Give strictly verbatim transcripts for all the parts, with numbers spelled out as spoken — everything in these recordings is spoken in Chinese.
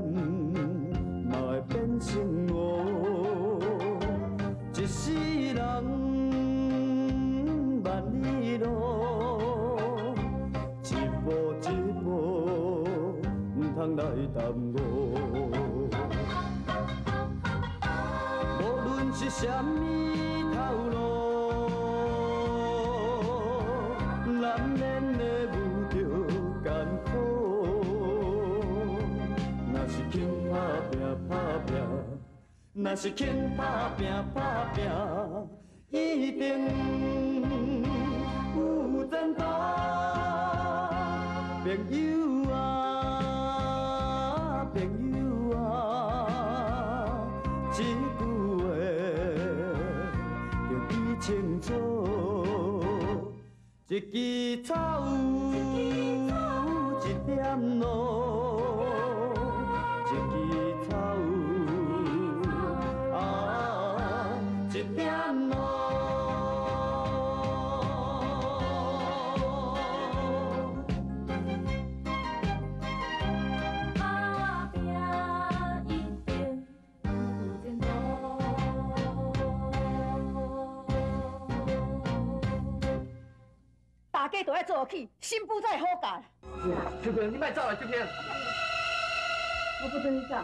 嘛会变成乌。一世人万里路，一步一步，唔通来耽误。无论是啥物头路，难免会遇着艰苦。若是肯打拼，打拼。 若是肯打拼，打拼，一定有前途。朋友啊，朋友啊，这句话着记清楚。一枝草，一点露。 大家都要做起，新妇才会好嫁。秋萍，你莫走啦，秋萍。我不准你走。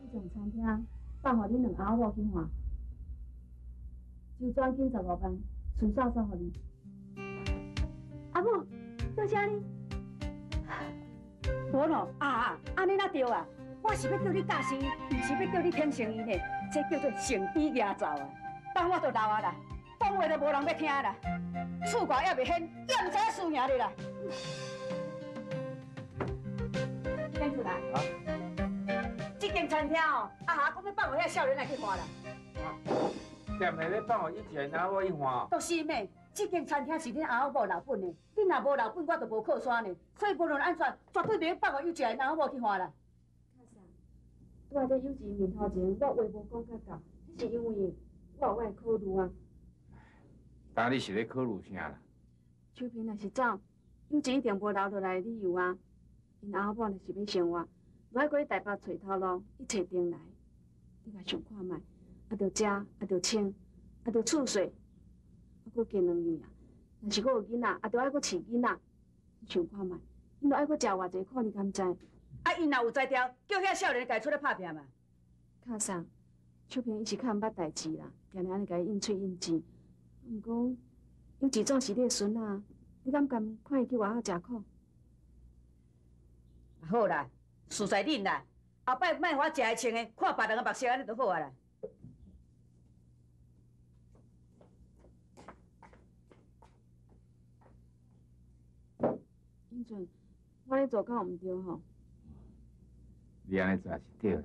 我去上餐厅放互你两阿某去看，就转紧十五万，顺手送互你。阿母，做啥呢？无咯，啊，安尼哪对啊？ 我是要叫你教生意，不是要叫你添生意呢。这叫做成比牙走啊！等我都老啊啦，讲话都无人要听啦，厝外也袂显，也唔知影输赢哩啦。先出来。啊！这间餐厅哦，阿霞讲要放我遐少年来去看啦。啊！店内咧放我以前阿某去看。都是咩？这间餐厅是恁阿某无老本的，恁若无老本，我就无靠山呢。所以无论安怎，绝对袂放我以前阿某去看啦。 我在有钱面头前，我话无讲较到，迄是因为我有我的考虑啊。但你是咧考虑啥啦？秋萍若是走，有钱一定无留落来的理由啊。因阿某若是要生活，无爱过去台北找头路，伊找定来。你甲想看卖，啊着食，啊着穿，啊着厝洗，啊搁加两年啊。若是搁有囡仔，啊着爱搁饲囡仔。你想看卖，因着爱搁食偌济苦，你敢知？ 啊！因若有才调，叫遐少年家出来拍拼嘛。卡桑，秋萍伊是较毋捌代志啦，定定安尼家应嘴应舌。毋过，有一种是你孙啊，你敢甘看伊去外口食苦？好啦，事在恁啦，后摆莫我食会穿的，看别人个目色安尼就好啊啦。英俊，我咧做敢有毋对吼？ 你安尼做也是对啦，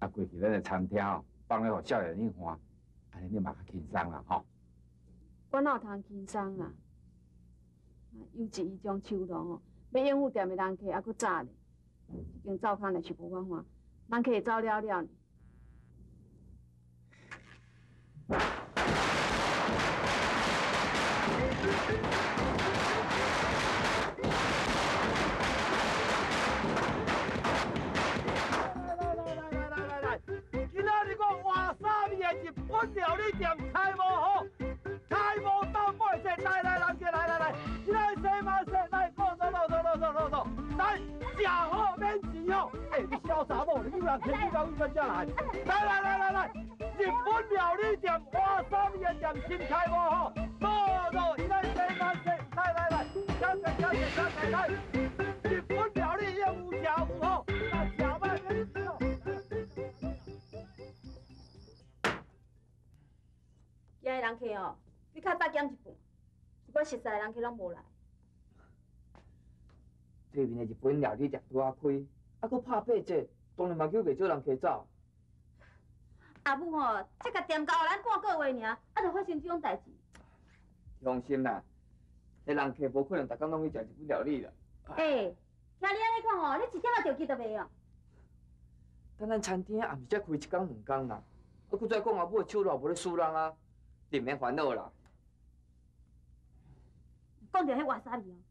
啊，过去咱的餐厅哦，放咧互少年去看，安尼你嘛较轻松啦吼。我哪有通轻松啦？啊，尤其伊种手路吼，要应付店的人客还佫早咧，已经走空咧是无法看，人客走了了呢。本料理店开幕好，开幕到尾先，来来来，来来来，来西马西，来走走走走走走走，来吃好免钱哦。哎，你潇洒无？你有人天天到你们家来？来来来来来，日本料理店华山的店新开幕好，走走，来西马西，来来来，加钱加钱加钱来，日本料理业务吃有好，那吃歹免钱哦。 遐个人客哦，比较早减一半，一般熟悉人客拢无来。对面的日本料理店拄啊开，还佫拍八折，当然嘛叫袂少人客走。阿母哦，这个店交咱半个月尔，啊，就发生这种代志。放心啦，迄人客无可能逐天拢去食日本料理啦。诶、欸，听你安尼讲哦，你一点仔着急都袂哦。但咱餐厅也毋是才开一工两工啦，啊，佫再讲阿母的手路无咧输人啊。 你免烦恼啦。讲到迄瓦沙味哦，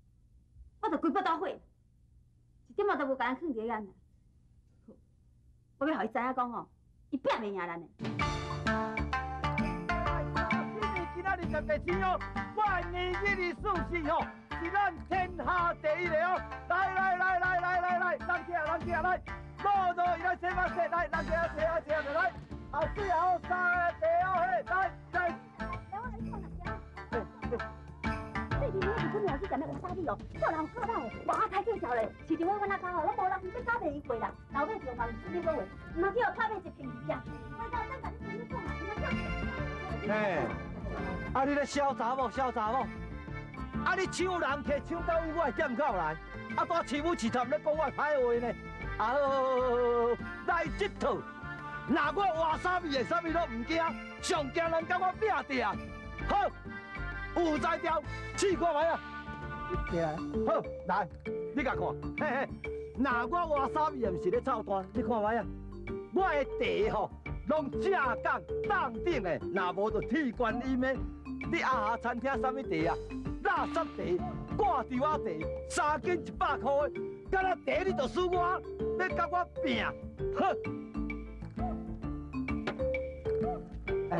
我著规巴肚火，一点仔都无甲咱囥伫眼内。我要互伊知影讲吼，伊拼袂赢咱的。今仔日十八星哦，我年纪的数字哦，是咱天下第一个哦！来来来来来来来，咱起来咱起来来，多多伊来洗马洗来，咱起来洗啊洗啊来，后水后三个地后嘿来来。来我来看哪条？对对。最近你日本鸟去干咩？有啥理由？叫人看到，哇太搞笑嘞！市场我我哪敢哦？我无人去打卖伊过啦，老尾就万事你讲话，唔通去哦拍卖一平二啊！我到咱家你做你做嘛？你来做。嘿。 啊！你咧痟查某，痟查某！啊！你抢人摕抢到我的店口来，啊！带市母市探咧讲我歹话呢！啊！来这套，那我换啥物的，啥物都唔惊，上惊人甲我拼地啊！好，有才调，试看卖啊！对啊，好来，你甲看，嘿嘿，那我换啥物的，毋是咧臭蛋，你看卖啊！我的茶吼。 拢正港当顶的，那无就铁观音的。你阿下餐厅啥物茶啊？垃圾茶、挂吊啊茶，三斤一百块的，敢若茶你就输我，要甲我拼，哼！哎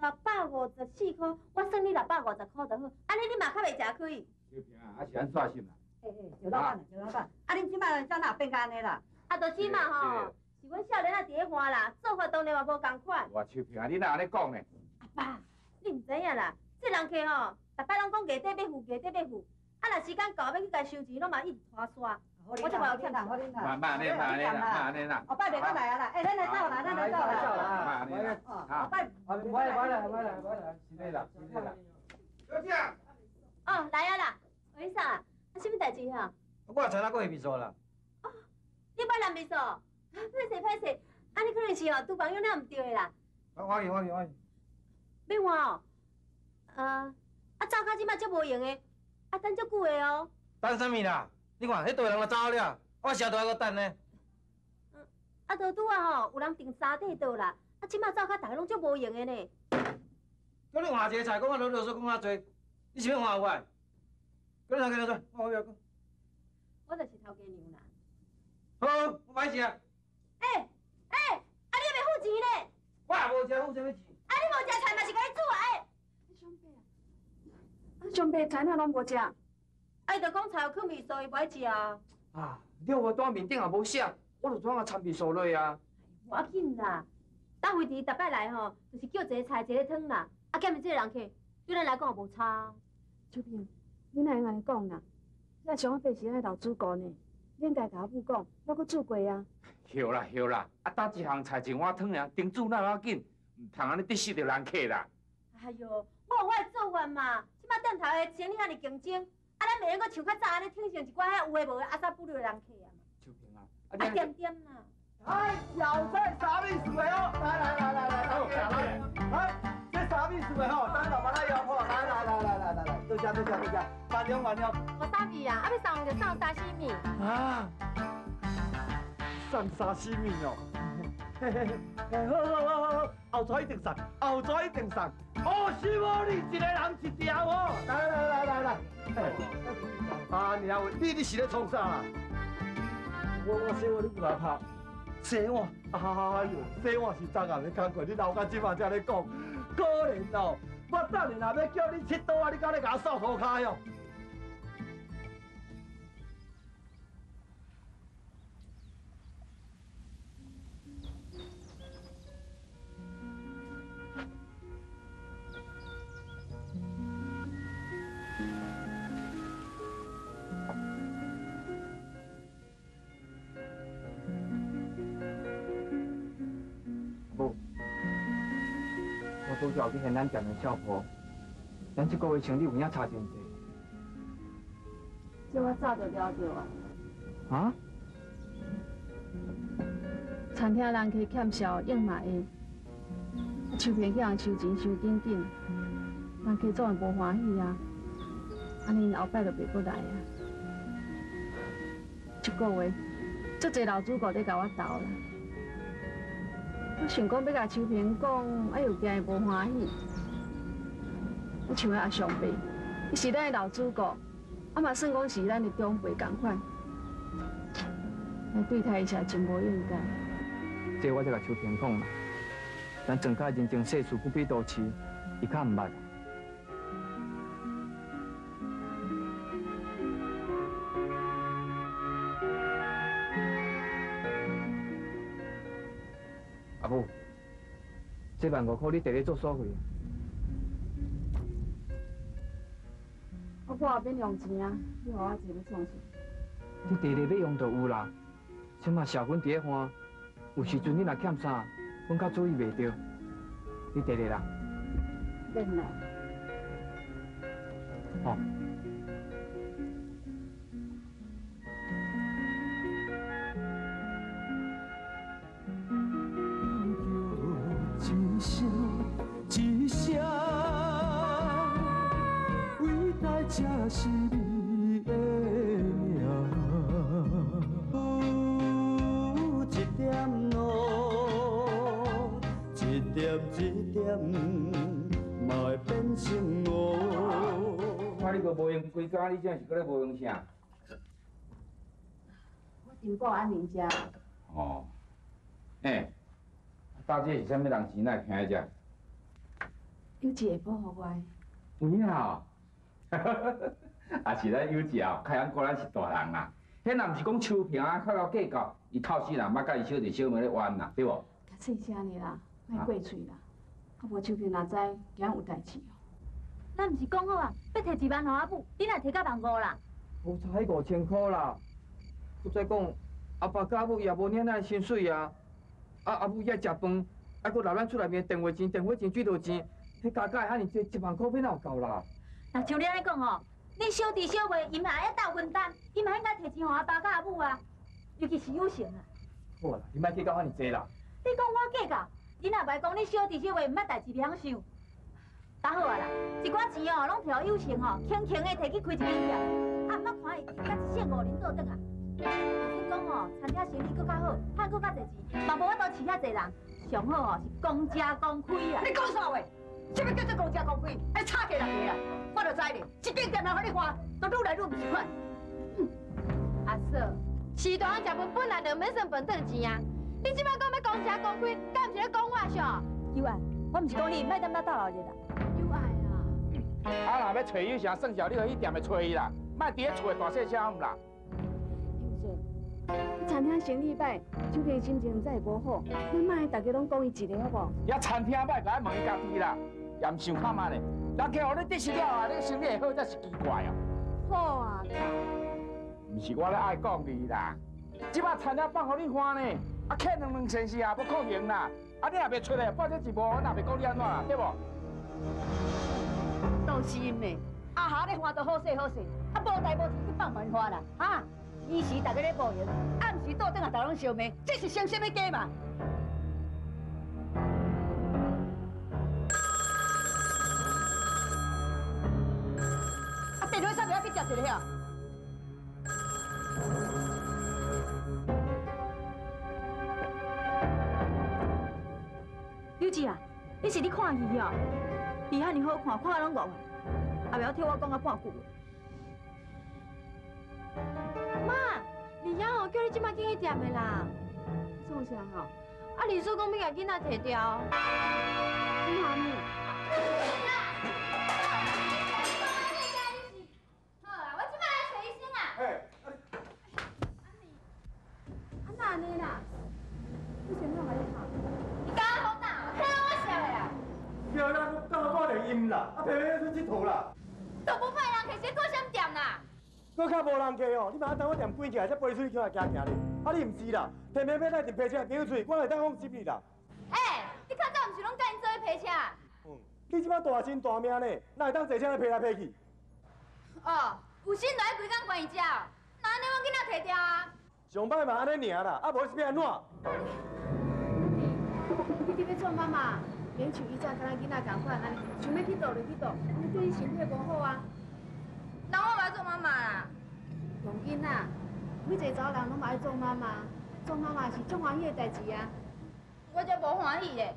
六百五十四块，我算你六百五十块就好。安尼你嘛较袂吃亏。小平啊，还是安怎想啦？嘿嘿，小老板，小老板，啊恁即摆怎哪变到安尼啦？啊，就即摆吼，是阮少年仔伫咧换啦，做法当然嘛无同款。哇，小平啊，你若安尼讲呢？阿爸。 你唔知影啦，即人客吼，逐摆拢讲月底要付，月底要付，啊，若时间到要去家收钱，拢嘛一直拖沙。我即话有欠啦，好恁啦，慢慢啦，慢慢啦，后摆袂再来啊啦，哎，咱来走啦，咱来走啦，慢啦，哦，后摆，我来，我来，我来，我来，是嘞啦，是嘞啦。小姐，哦，来啊啦，魏生，啊，什么代志啊？我才来过秘书啦。哦，你捌来秘书？歹势歹势，啊，你可能是哦，拄朋友了唔对的啦。我我去，我去，我去。 要换哦，呃，啊走到即摆足无用的，啊等足久的哦。等啥物啦？你看，迄队人就走了，我啥都还阁等呢。嗯，啊都拄啊吼，有人订三块桌啦，啊即摆走到逐个拢足无用的呢。叫你换一个菜，讲啊啰啰嗦讲啊多，你是要换我？叫你头家做，我袂讲。我就是头家娘啦。好，我歹食。哎哎，啊你还袂付钱呢？我也无食，付啥物钱？ 啊！你无食菜嘛是甲你煮诶！上辈啊，啊上辈菜哪拢无食？哎，着讲菜有放味素，伊袂食啊。啊，你话单面顶也无写，我着怎啊掺味素落啊？无要紧啦，搭惠弟逐摆来吼，就是叫一个菜一个汤啦。啊，兼即个人客对咱来讲也无差。秋萍，你哪会安尼讲啦？咱上辈是爱老主顾呢，你应该甲我母讲，我阁煮过啊。诺啦诺啦，啊搭一项菜一碗汤尔，顶煮哪要紧？ 唔通安尼得失着人客啦！哎呦，我有我的做法嘛，即摆店头的生意遐尼竞争，啊，咱袂用阁像较早安尼挺成一寡遐有诶无诶阿萨不如的人客啊嘛。秋萍啊，啊点点啦！哎，小菜啥味思维哦？来来来来来，好，来来，这啥味思维哦？等下把它摇破，来来来来来来来，多加多加多加，慢点慢点。我啥味啊？啊，要送就送沙西米。啊，送沙西米哦。 嘿嘿嘿，好好好好好，后座一定送，后座一定送。哦，是无你一个人一条哦。来来来来来，啊娘，你你是咧创啥啦？我我洗碗你唔来拍，洗碗，哎呦，洗碗是昨暗的工课，你老到即嘛才咧讲，可怜哦。我等下若要叫你切刀啊，你敢咧甲我扫涂骹哟？ 拄则去现咱店面小铺，咱这个月生理有影差真多。这我早就了解啊。啊，啊？餐厅人去欠销应嘛会，收便去人收钱收紧紧，人去做也无欢喜啊，安尼后摆就袂过来啊。一个月，足侪老主顾在甲我斗啦。我想讲要甲收便讲，哎呦，惊伊无欢喜。我像阿上辈，伊是咱的老主顾，啊嘛算讲是咱的长辈同款。 来对待一下真无应该。即我才甲秋萍讲啦，咱庄家认真世事不必多事，伊较唔捌。阿母，这万五块你第日做所费？我我后边用钱啊，你话我钱要创啥？你第日要用就有啦。 即嘛小阮伫咧看，有时阵你若欠啥，阮较注意袂着。你第日啦，免啦。哦。一声一声，伟大才是你的名。 一点路，一点一点，嘛会变成乌。看你都无用规家，你真是搁咧无用啥？我真够安宁家。哦，哎，大姐是啥物人钱来听一下？有姐不好乖。有影哦，哈哈哈！也是咱有姐哦，看咱果然是大人啦。 迄若毋是讲秋萍啊，较会计较，伊透死人，捌甲伊小弟小妹咧冤啦，对无？甲细声尔啦，莫过嘴啦，啊无秋萍若知，今有代志哦。咱毋是讲好啊，要摕一万互阿母，你若摕到万五啦。无差迄五千箍啦，我再讲，阿爸甲阿母也无领咱薪水啊，啊阿母遐食饭，还佫留咱厝内面电话钱、电火钱、水道钱，迄加加遐尼济，一万箍要哪有够啦？若像你安尼讲哦。 你小弟小妹，伊嘛还要斗分担，伊嘛应该摕钱给阿爸甲阿母啊，尤其是有钱啊。好啦，你莫计较遐尼济啦。你讲我计较，你若袂讲你小弟小妹毋捌代志袂晓想，打好啊啦，一寡钱哦，拢摕互有钱哦，轻轻的摕去开一间店，啊毋捌看伊甲一线五零倒转啊。你讲哦，餐厅生意搁较好，赚搁较侪钱，嘛无我都饲遐侪人，上好哦是公家公开啊。你讲啥话？ 什么叫做公家公开？还差价人个啦！我就知哩，一间店来互你看，都愈来愈唔是款。阿嫂，是大人食饭本来就免算饭顿钱啊！你即摆讲要公家公开，敢毋是咧讲我上？友爱，我毋是讲你，莫踮遐斗闹热啦。友爱啊！啊，若要找有啥算账，你去伊店咪找伊啦，莫伫咧厝大细声啦。友姐，餐厅生意歹，酒店心情再无好，咱莫大家拢讲伊一个好无？遐餐厅歹，甲咱问伊家己啦。 也毋想看嘛咧，人客互你得失了啊，你生理会好才是奇怪哦。好啊，毋是我咧爱讲你啦，即摆田了放互你看呢，啊欠两两先生也不可能啦，啊你也袂出来，半只一无，我也袂讲你安怎啦，对无？都是因的，阿下咧花都好势好势，啊无代无钱去放蛮花啦，哈，伊时大家咧无闲，暗时倒转也大拢相骂，这是生什么家嘛？ 食一个啊！尤姐啊，你是你看伊啊？伊遐尼好看，看我拢戆，也袂晓替我讲啊半句。妈，李阳哦，叫你即摆紧去店的啦。做啥吼？啊，李叔讲要甲囡仔摕掉。你哪呢？ 安尼啦，你先弄下你看，你搞好大，听我笑的啦。叫咱搞我就阴啦，啊偏偏去佚佗啦。都无派人客，谁做啥店啦？我较无人客哦，你嘛等我店关起来，才飞水叫来行行哩。啊你唔是啦，偏偏要来一批车顶水，我来当放心你啦。哎，你较早唔是拢甲因做一批车？嗯，你即摆大身大命嘞，哪会当坐车来批来批去？哦，有心来规工关伊只，那安尼我囡仔摕掉啊？上摆嘛安尼尔啦，啊无是变安怎？你你要创妈妈，免像以前敢若囡仔共款，安尼想要去倒就去倒，安尼对你身体无好啊。那我嘛做妈妈啦。王囡仔，每一个查某人拢嘛爱做妈妈，做妈妈是足欢喜的代志啊。我才无欢喜咧，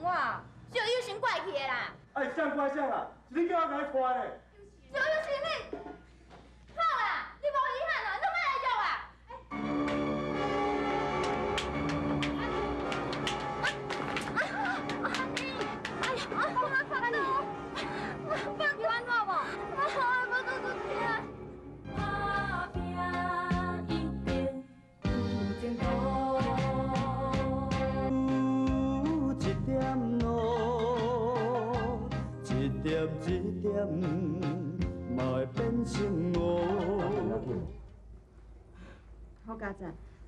我小友先怪去的啦。哎，谁怪谁啦？是你叫我甲你怪咧。小友先你。 好佳哉，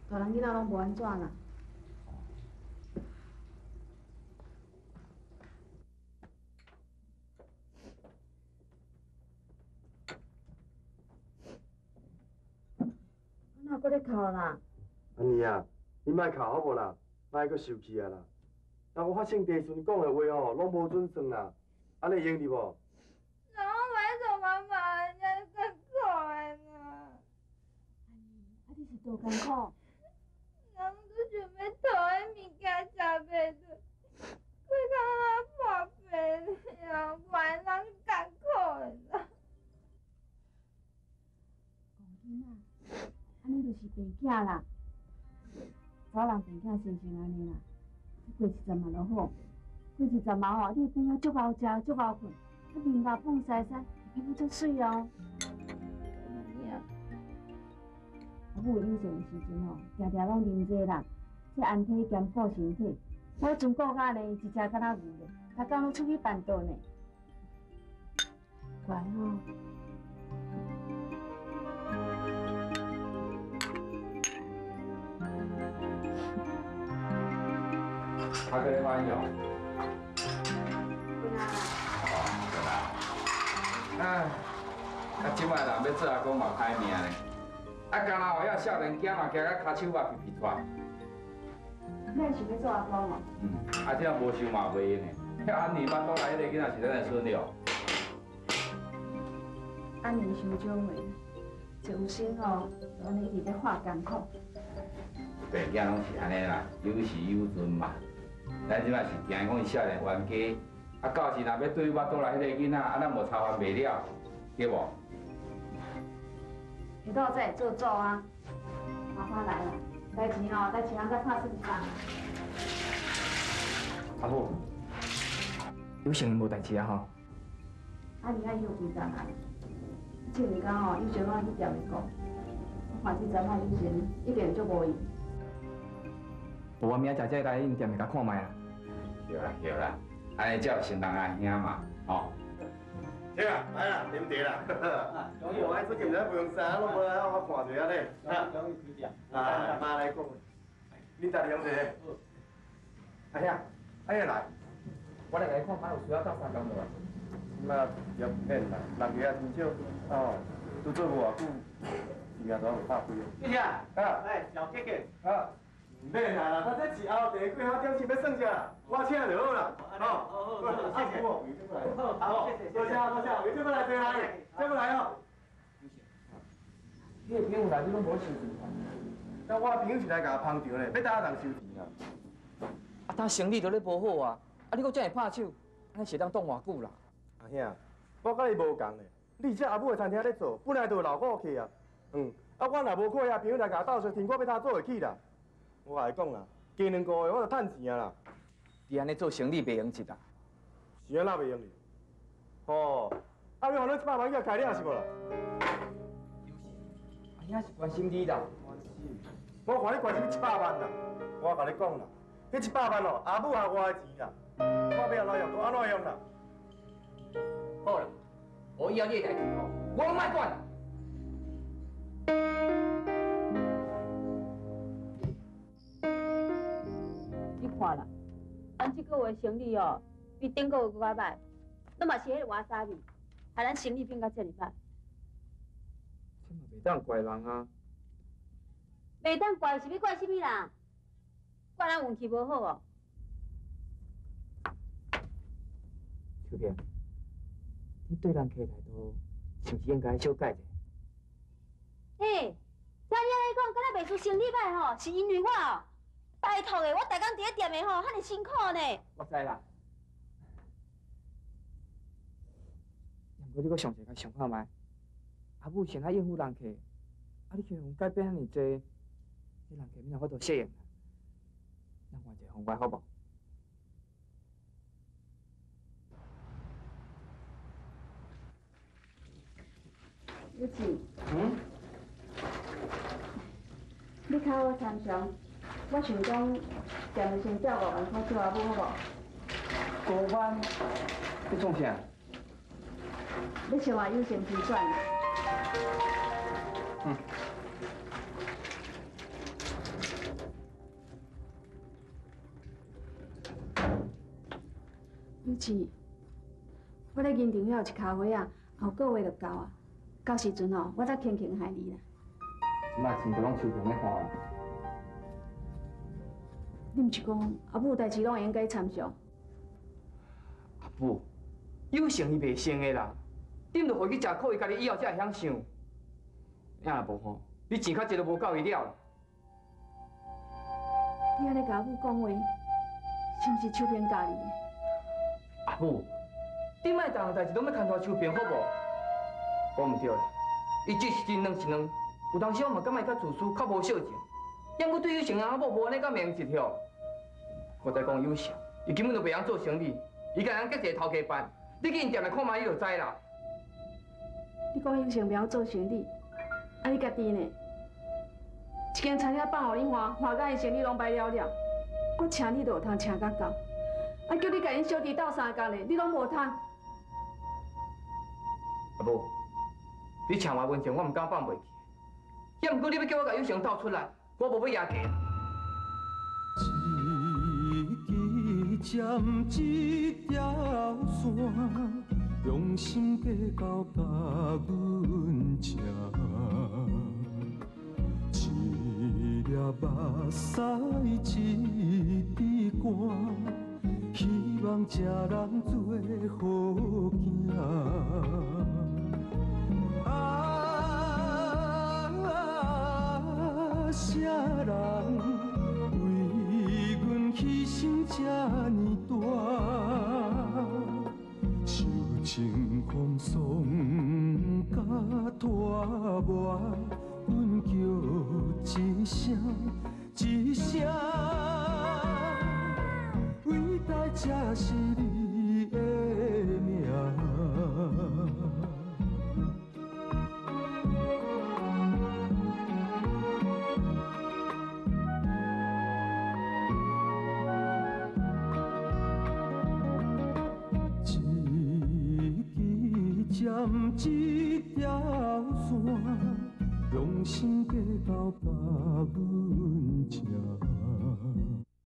大人囡仔拢无安怎啦？哪搁咧哭啦？阿娘啊，你莫哭好无啦，莫搁生气啊啦。但我发生地阵讲的话吼，拢无准算啦，安尼用得无？ 多艰苦！人都想要讨个物件食袂到，过到啊破病了，怪人艰苦个啦。戆囡仔，安尼就是病囝啦。某人病囝生成安尼啦，过一阵嘛就好，过一阵嘛吼，你会变啊足贤食、足贤困，啊面啊胖晒晒，皮肤足水哦。 母有闲的时阵吼，常常拢啉济啦，即安体兼顾身体。我前个月呢，一只敢若牛嘞，逐工拢出去办桌呢，乖吼、哦。还可以玩哟。对啦。哦，对啦。哎，啊，即摆人要做阿公嘛歹命嘞。 啊，干那有遐少年囝嘛，行到骹手啊皮皮喘。你也想要做阿公哦？嗯，啊，这无想嘛袂用的。遐安妮巴肚内迄个囡仔是咱的孙了。安妮想少岁，一有生哦，就安尼伫咧化艰苦。对，囝拢是安尼啦，有时有阵嘛。咱即摆是惊讲伊少年冤家，啊，到时若要对巴肚内迄个囡仔，啊，咱无操烦袂了，对无？ 你到这里做做啊！麻烦来了，带钱哦，带钱，咱拍算账。阿母，有闲无代志啊吼？啊，你看伊有几阵啊？这两天哦，有闲我去店里讲，我看这阵啊有闲，一点就无闲。无我明仔载来恁店里甲看卖啊。对啦对啦，安尼才有新人阿兄嘛，吼。 对啦，哎呀，啉茶啦。我爱出去，咱不用衫，拢无来，我看一下咧。啊，讲去几点？啊，妈来讲。你带两个。哎呀，哎呀来，我来来看妈有需要到啥工作啊？妈也免啦，人也真少。哦，都做无偌久，伊也都有拍开。姐姐，啊，哎，小姐姐，啊，唔免啦，咱这之后第几号点是要算啥？我请就好啦。哦，好，谢谢。 好，坐下坐下，有这么来坐来，这么来哦。你的朋友来，你拢无收钱啊？但我朋友是来甲我捧场嘞，要哪人收钱啊？啊，他生理都咧无好啊，啊你搁真会拍手，安尼是当当偌久啦？阿兄，我甲你无共嘞，你只阿母的餐厅咧做，本来就有老顾客啊。嗯，啊我若无靠遐朋友来甲我斗相，听我要他做会起啦。我来讲啦，加两个月我就趁钱啊啦。你安尼做生理袂用一啦。 是啊，哪袂用哩？哦，啊，你看咱一百万叫开了是无啦？阿兄是关心你啦，我看你关心一百万啦。我甲你讲啦，迄一百万哦，阿母还我的钱啦，我要哪用就安怎用啦。好啦，我以后你的代志哦，我拢卖管。你看啦，咱这个月生理哦。 比顶个有搁较歹，咱嘛是迄个外沙味，害咱生理变到遮尔歹。这嘛袂当怪人啊！袂当怪是要怪什么人？怪咱运气无好哦。秋萍，你对咱客态度是不是应该小改者？嘿、欸，听你安尼讲，敢若袂输生理歹吼，是因为我哦，拜托的，我大工伫咧店的吼，遐尼辛苦呢。我知啦。 你搁上一个想看卖，阿母先爱应付人客，啊你向改变遐尼多，你人客免有法度适应啦。咱换一个方法好无？玉琴，嗯，你靠我参详，我想讲，暂时先照顾万块小阿母好无？五万，你创啥？ 你想话有先计算。嗯。玉琪，我咧银行遐有一卡位啊，后个月就到啊，到时阵哦，我再轻轻害你啦。即摆钱都拢收平咧花。你毋是讲阿母代志拢会用甲伊参详？阿母，有成伊袂成诶啦。 恁著回去食苦，伊家己以后才会晓想。也无吼，你钱较济都无够伊了。你安尼甲阿母讲话，是毋是手边家己的？阿母，你莫逐项代志拢要牵拖手边好无？我毋对啦，伊只是真两是两，有当时我嘛感觉伊较自私，较无孝敬。也毋对有成阿某无安尼甲明一条。我再讲有成，伊根本就袂晓做生意，伊甲人结一个头家班，你去因店内看卖，你就知啦。 你讲英雄不晓做生意，啊你家己呢？一间餐厅放互你换，换到伊生意拢歹了了。我请你都有通请甲到，啊叫你甲因小弟斗相共嘞，你拢无通。阿母，你请我温情，我毋敢放袂记。也毋过你要叫我甲英雄斗出来，我无要赢家。 用心计较甲阮吃，一粒目屎一滴汗，希望这人做好囝。啊，啥人为阮牺牲这呢大？ 情风霜甲拖磨，阮叫一声一声，伟大才是你的名。占一条线，用心计较把阮吃。